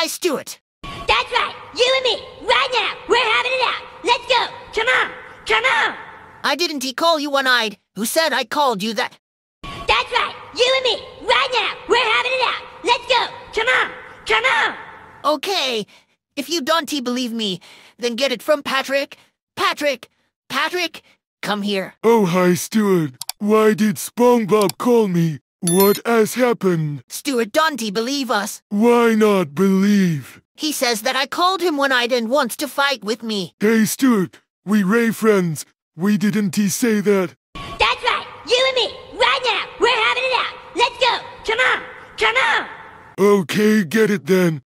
by Stuart. That's right. You and me. Right now. We're having it out. Let's go. Come on. Come on. I didn't call you one-eyed. Who said I called you that? That's right. You and me. Right now. We're having it out. Let's go. Come on. Come on. Okay. If you don't believe me, then get it from Patrick. Patrick. Patrick. Come here. Oh, hi, Stuart. Why did SpongeBob call me? What has happened? Stuart Dante, believe us. Why not believe? He says that I called him one-eyed and wants to fight with me. Hey, Stuart. We Ray friends. We didn't say that. That's right. You and me. Right now. We're having it out. Let's go. Come on. Come on. Okay, get it then.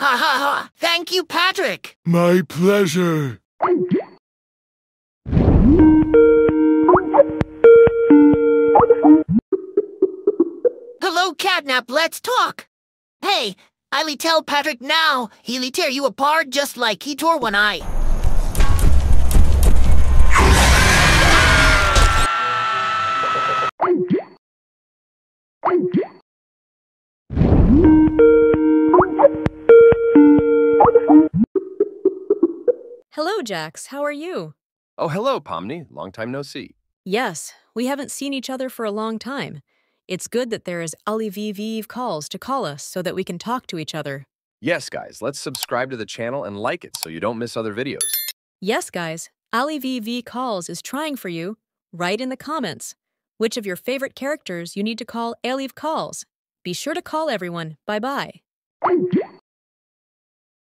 Ha ha ha! Thank you, Patrick! My pleasure! Hello, Catnap, let's talk! Hey, I'll tell Patrick now, he'll tear you apart just like he tore one eye. Hello, Jax. How are you? Oh, hello, Pomni. Long time no see. Yes, we haven't seen each other for a long time. It's good that there is Alievvv Calls to call us so that we can talk to each other. Yes, guys. Let's subscribe to the channel and like it so you don't miss other videos. Yes, guys. Alievvv Calls is trying for you. Write in the comments which of your favorite characters you need to call Alievvv Calls. Be sure to call everyone. Bye-bye.